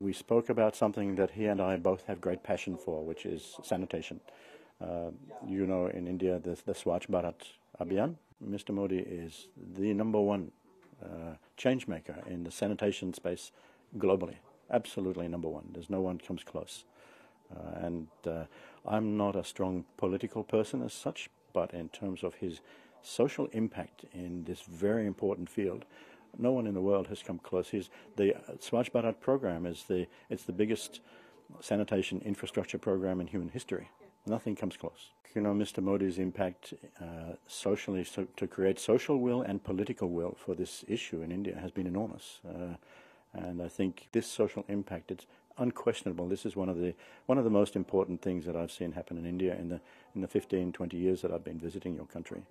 We spoke about something that he and I both have great passion for, which is sanitation. You know, in India, there's the Swachh Bharat Abhiyan. Mr. Modi is the number one change maker in the sanitation space globally. Absolutely number one. There's no one comes close. I'm not a strong political person as such, but in terms of his social impact in this very important field, no one in the world has come close. The Swachh Bharat program is it's the biggest sanitation infrastructure program in human history. Nothing comes close. You know, Mr. Modi's impact socially, so to create social will and political will for this issue in India, has been enormous. And I think this social impact, it's unquestionable. This is one of the most important things that I've seen happen in India in the 15, 20 years that I've been visiting your country.